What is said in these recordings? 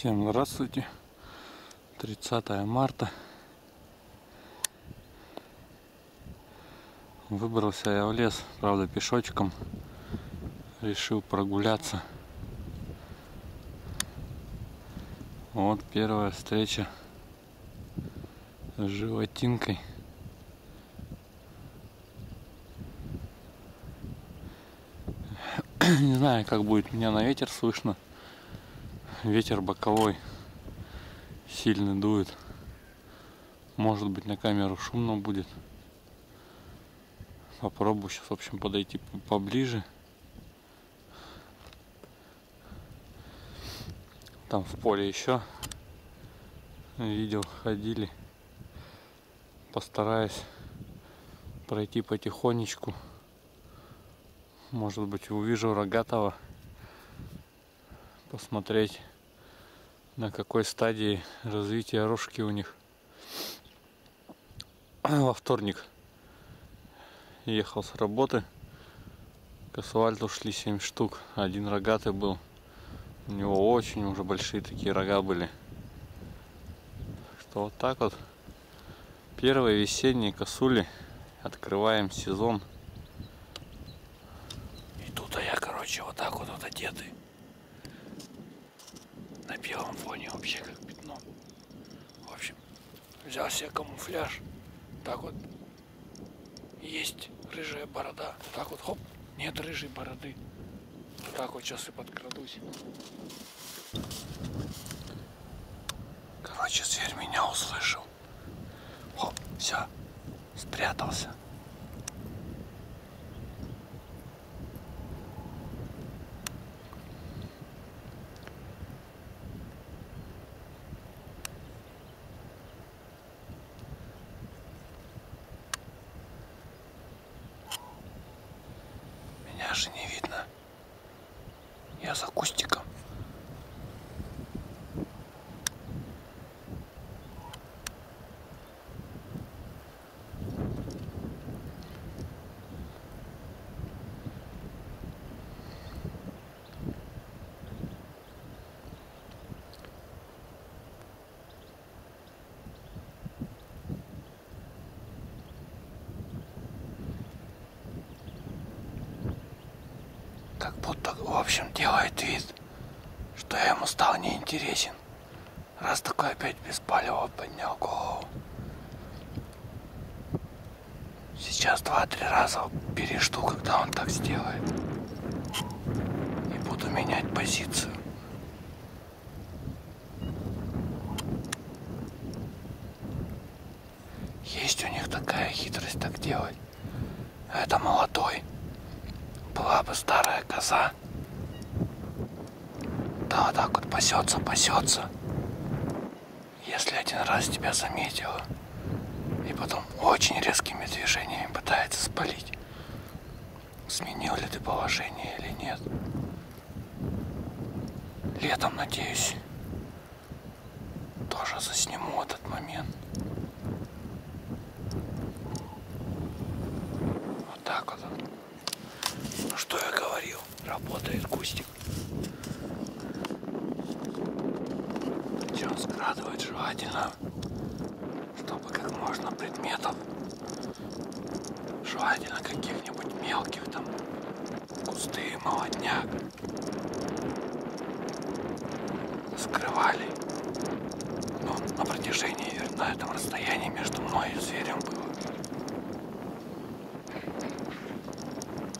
Всем здравствуйте. 30 марта. Выбрался я в лес, правда, пешочком. Решил прогуляться. Вот первая встреча с животинкой. Не знаю, как будет меня на ветер слышно. Ветер боковой, сильно дует. Может быть, на камеру шумно будет. Попробую сейчас, в общем, подойти поближе. Там в поле еще видел, ходили. Постараюсь пройти потихонечку. Может быть, увижу рогатого. Посмотреть, на какой стадии развития рожки у них. Во вторник ехал с работы. К асфальту шли 7 штук. Один рогатый был. У него очень уже большие такие рога были. Что вот так вот. Первые весенние косули. Открываем сезон. И тут я, короче, вот так вот одетый. На белом фоне вообще как пятно. В общем, взял себе камуфляж. Так вот. Есть рыжая борода. Так вот, хоп. Нет рыжей бороды. Так вот сейчас и подкрадусь. Короче, зверь меня услышал. Хоп, все. Спрятался. Даже не видно. Я за кустиком. Как будто, в общем, делает вид, что я ему стал неинтересен, раз такой опять беспалево поднял голову. Сейчас 2-3 раза пережду, когда он так сделает, и буду менять позицию. Есть у них такая хитрость так делать. Это молодой. Была бы старая коза, да вот так вот пасется. Если один раз тебя заметила, и потом очень резкими движениями пытается спалить, сменил ли ты положение или нет. Летом, надеюсь, тоже засниму этот момент. Вот так вот. Ну что я говорил, работает кустик. Причем скрадывать желательно, чтобы как можно предметов, желательно каких-нибудь мелких, там кусты, молодняк, скрывали. Но на протяжении, на этом расстоянии между мной и зверем было.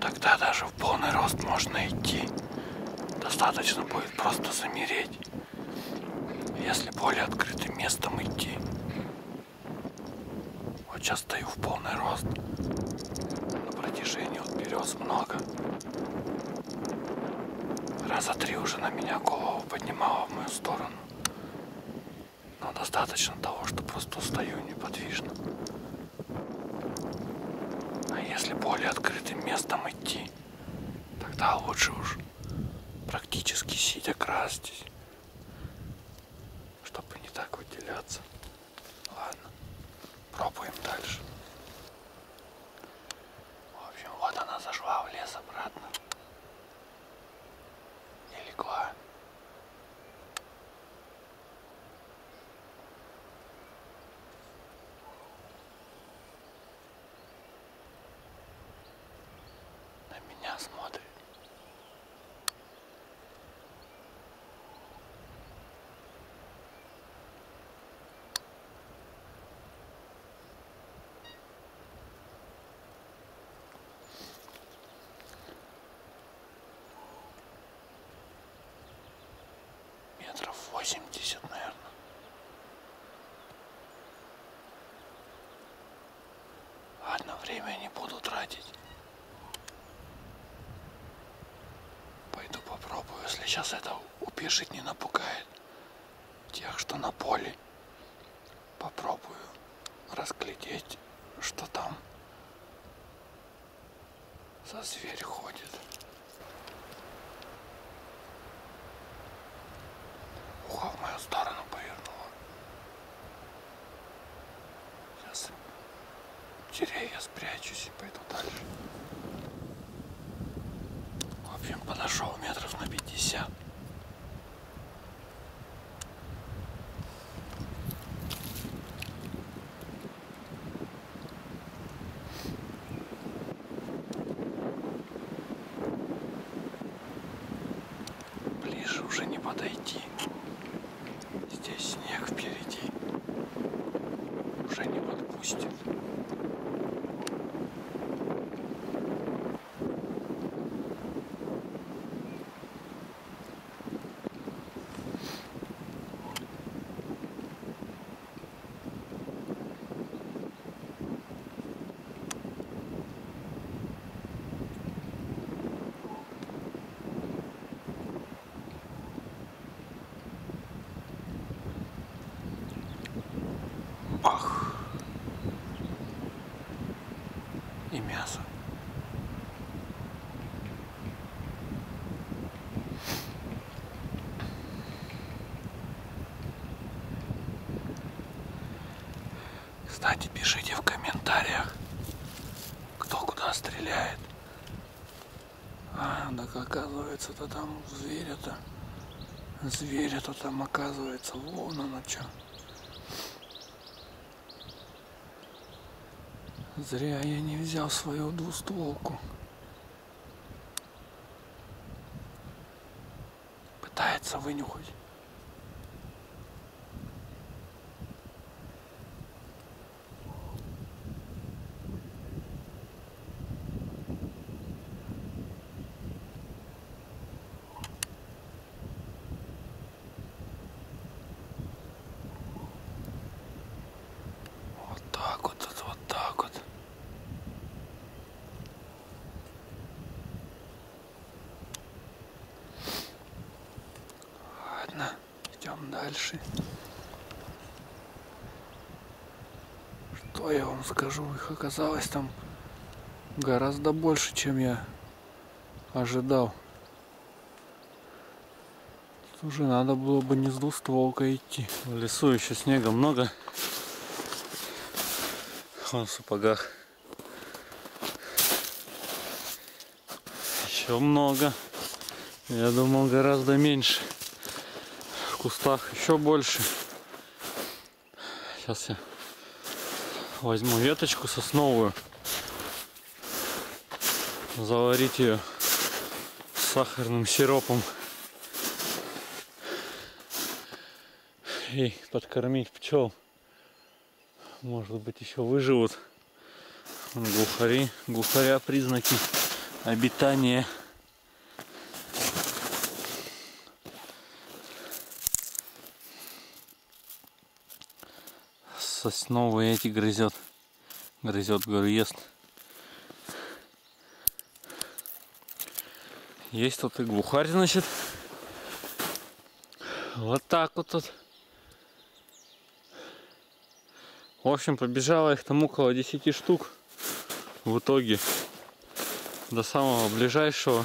Тогда даже в полный рост можно идти. Достаточно будет просто замереть. Если более открытым местом идти. Вот сейчас стою в полный рост. На протяжении вот берез много. Раза 3 уже на меня голову поднимала в мою сторону. Но достаточно того, что просто стою неподвижно. Если более открытым местом идти, тогда лучше уж практически сидя красить, чтобы не так выделяться. Ладно, пробуем дальше. В общем, вот она зашла в лес обратно и легла. 80, наверное. Ладно, время не буду тратить. Пойду попробую, если сейчас это убежит, не напугает тех, что на поле. Попробую разглядеть, что там за зверь ходит. Ухо в мою сторону повернуло. Сейчас в деревья спрячусь и пойду дальше. В общем, подошел метров на 50. И мясо. Кстати, пишите в комментариях, кто куда стреляет. А, так оказывается-то там зверя-то. Зверя-то там оказывается. Вон оно что. Зря я не взял свою двустволку. Пытается вынюхать. Дальше. Что я вам скажу, их оказалось там гораздо больше, чем я ожидал. Тут уже надо было бы не с двустволкой идти. В лесу еще снега много. Вон в сапогах. Еще много. Я думал, гораздо меньше. В кустах еще больше. Сейчас я возьму веточку сосновую, заварить ее с сахарным сиропом и подкормить пчел. Может быть, еще выживут. Глухаря признаки обитания. Сосновые эти грызет, говорю, ест. Есть тут и глухарь, значит. Вот так вот тут. В общем, побежало их там около 10 штук в итоге. До самого ближайшего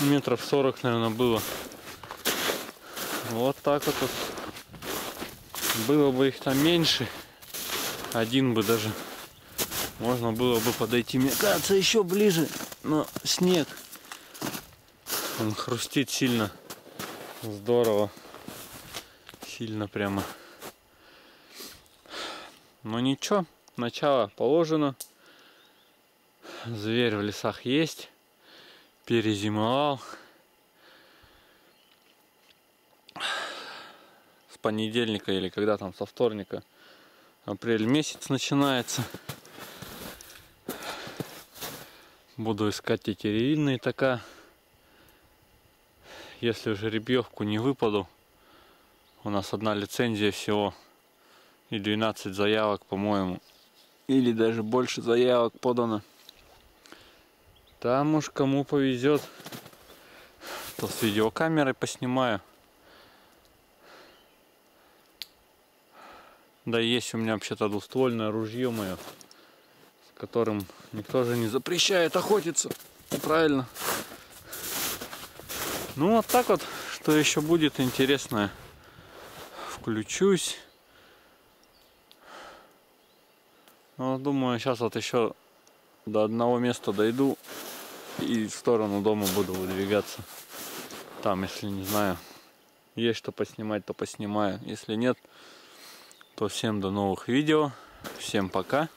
метров 40, наверное, было. Вот так вот тут. Было бы их там меньше, один бы даже, можно было бы подойти, мне кажется, еще ближе, но снег, он хрустит сильно, здорово, сильно прямо. Но ничего, начало положено, зверь в лесах есть, перезимовал. Понедельника или когда там со вторника апрель месяц начинается. Буду искать тетеревинные така. Если жеребьевку не выпаду, У нас одна лицензия всего и 12 заявок, по-моему. Или даже больше заявок подано. Там уж кому повезет. То с видеокамерой поснимаю. Да и есть у меня вообще-то двуствольное ружье мое, с которым никто же не запрещает охотиться. Правильно. Ну вот так вот, что еще будет интересное. Включусь. Ну, думаю, сейчас вот еще до одного места дойду и в сторону дома буду выдвигаться. Там, если не знаю, есть что поснимать, то поснимаю. Если нет, то всем до новых видео. Всем пока.